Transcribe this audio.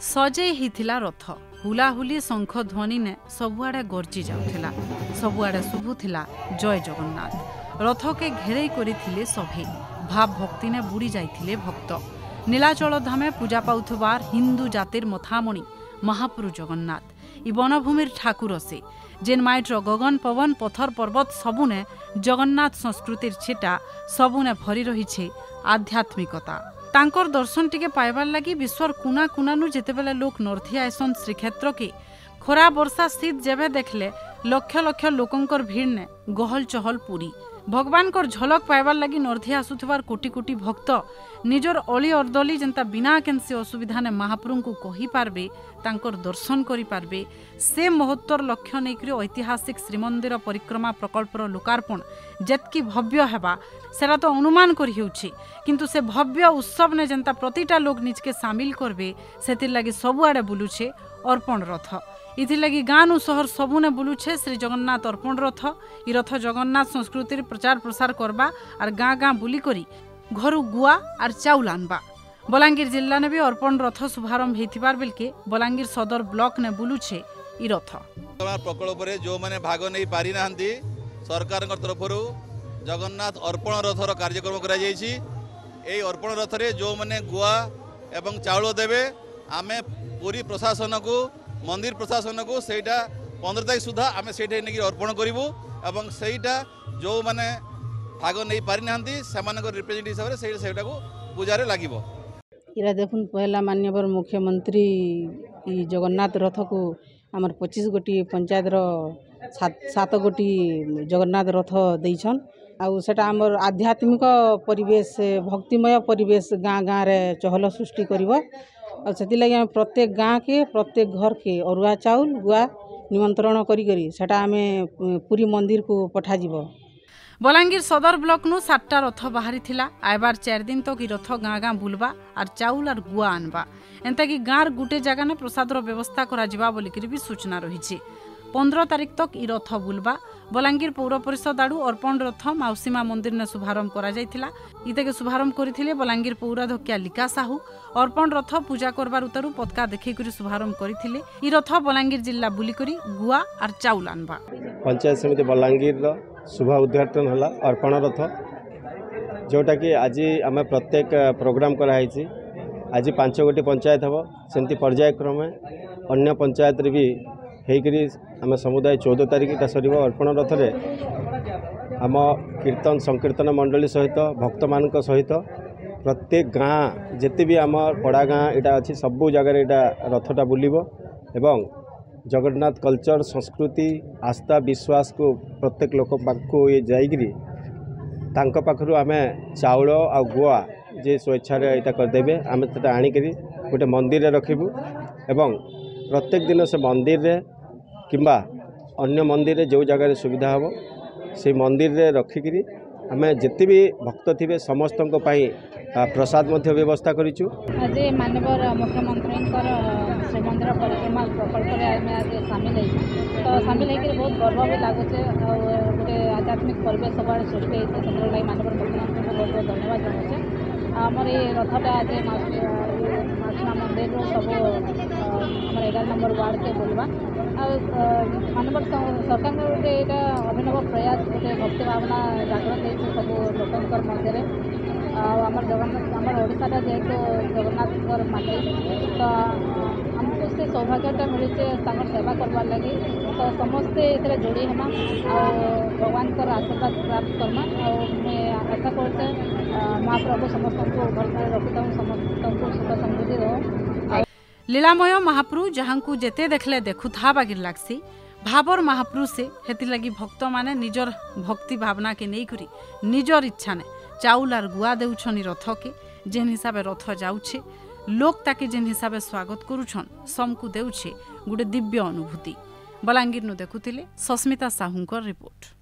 सजे ही थिला रथ हुलाहुली शंख ध्वनि ने सबुआड़े गर्जी जाउथिला। सबुआड़े शुभुथिला जय जगन्नाथ। रथ के घेरे करिथिले सभे। भाव भक्ति ने बुड़ी जाइथिले भक्त। नीलाचल धामे पूजा पाउथबार हिंदू जातिर मथामणि महाप्रभु जगन्नाथ। इ बनभूमिर ठाकुर से जेन माइट्र गगन पवन पथर पर्वत सबुने जगन्नाथ संस्कृतिर छेटा सबुने भरी रही आध्यात्मिकता। तांकर दर्शन टिके पाइबार लगी विश्वर कुना कुनानु जेतेबेले लोक नर्थी आयसन श्रीक्षेत्र के खरा वर्षा स्थित जेबे देखले लक्ष लक्ष लोकंकर भीड़ ने गहल चहल पूरी। भगवान कर झलक पाइबार लगी नर्थी आसुथवार कोटी कोटी भक्त निजर अली अर्दली जेंता बिना केनसी असुविधा ने महाप्रभु को कहि पारबे, तांकर दर्शन करि पारबे, से महत्तर लक्ष्य नेकरी ऐतिहासिक श्रीमंदिर परिक्रमा प्रकल्पर लोकार्पण जेतकी भव्य हेबा सेरा तो अनुमान करि हेउछि, किंतु से भव्य उत्सव ने जेंता प्रतिटा लोक निजके सामिल करबे सेतिर लागि सबुआडे बुलुछे अर्पण रथ। इथिलागी गाँव सहर सबुने बुलुछे श्री जगन्नाथ अर्पण रथ। इ रथ जगन्नाथ संस्कृतिर प्रचार प्रसार करवा आर गाँ गाँ बुली करी घरू गुआ आर चाउल आनवा। बलांगीर जिला ने भी अर्पण रथ शुभारंभ हेतिबार बेलके बलांगीर सदर ब्लॉक ने बुलुछे इ रथ। प्रकल्प रे जो माने भाग नै पारि नाहंती सरकार तरफरु जगन्नाथ अर्पण रथर कार्यक्रम करा जायछि। एई अर्पण रथ रे जो माने गुआ एवं चाउल देबे आमे पूरी प्रशासन को मंदिर प्रशासन को सेटा 15 तारीख सुधा आम से अर्पण करूँ एवं सेटा जो मैंने भाग नहीं पारि ना से रिप्रेजेंट हिसाब से पूजा लगे। इरा देखुन पहला मान्यवर मुख्यमंत्री जगन्नाथ रथ को आमर 25 गोटी पंचायतर 7 गोटी जगन्नाथ रथ देछन। आटा आम आध्यात्मिक परिवेश भक्तिमय परिवेश गाँ गाँव में चहल सृष्टि कर और से लगे प्रत्येक गाँव के प्रत्येक घर के अरुआ चाउल गुआ निमंत्रण करें पूरी मंदिर को पठाजी। बलांगीर सदर ब्लॉक नु 7टा रथ बाहरी थिला। आइबार 4 दिन तक तो रथ गाँ गाँ बुलवा आर चाउल आर गुआ आनवा। एंता कि गाँव गोटे जगह प्रसाद व्यवस्था करा बोलिकी भी सूचना रही। 15 तारीख तक इ रथ बुलवा। बलांगीर पौर परिषद आड़ू अर्पण रथ माउसीमा मंदिर ने शुभारंभ करा। इतके शुभारंभ करथिले बलांगीर पौराध्यक्षा लिका साहू। अर्पण रथ पूजा करबार उतारू पताका देखिकरी शुभारंभ करथिले। इ रथ बलांगीर जिला बुलिकरी गुआ आर चाउल आनबा। पंचायत समिति बलांगीर शुभ उद्घाटन होला अर्पण रथ जोटा कि आज आम प्रत्येक प्रोग्राम कराई। आज 5 गोटी पंचायत हे सेमती पर्यायक्रमे अन्य पंचायत भी हेकरी आम समुदाय 14 तारीख का सर अर्पण रथ रे आम कीर्तन संकीर्तन मंडली सहित भक्त मान सहित प्रत्येक गाँ जेते भी आम पड़ा गाँ यहाँ अच्छी सबू जगार यहाँ रथटा बुलब एवं जगन्नाथ कल्चर संस्कृति आस्था विश्वास को प्रत्येक लोक ये जाकर पाखु आम चाउल आ गुआ जे स्वेच्छार यहाँ करदे आम आणिकी गोटे मंदिर रखिबू। एवं प्रत्येक दिन से मंदिर रे किंबा अन्य मंदिर रे जो जगह सुविधा हे से मंदिर रे रखिकी आम जिते भी भक्त थे समस्त प्रसाद व्यवस्था करूँ। आज माननीय मुख्यमंत्री श्रीमंदिर परिक्रमा प्रकल्प में आज सामिल है तो सामिल होकर बहुत गर्व भी लगुचे। गोटे आध्यात्मिक परिवेश सब सृष्टि होती से माननीय मुख्यमंत्री को बहुत बहुत धन्यवाद जनाऊे। आमर ये रथटा आज मासना मंदिर सब 11 नंबर वार्ड के बोलवा मानव सरकार गोटे यहाँ अभिनव प्रयास गोटे भक्ति भावना जागृत है सब लोकंर मध्य आम जगन्नाथ आम ओडाटा जेहेतु जगन्नाथ माटे तो हमको से सौभाग्यता मिले सेवा करवार लगी तो समस्ते ये जोड़ी हेमा आ भगवान आशीर्वाद प्राप्त करमा। आशा करते महाप्रभु समस्त को भरपूर रखिता समस्त को सुख समृद्धि रहो। लीलामय महाप्रभु जहाँ जेते देखले देखुथा बागिर लागसी भावर महाप्रभु से हेती लगी भक्त माने निजर भक्ति भावना के नहीं करी निजर इच्छा ने चाउल आर गुआ देउछनी रथ के। जेन हिसाब रथ जाउछे लोक ताके जेन हिसाब स्वागत करुछन समकु देउछे गोटे दिव्य अनुभूति। बलांगीर नु देखुतिले सस्मिता साहूंकर रिपोर्ट।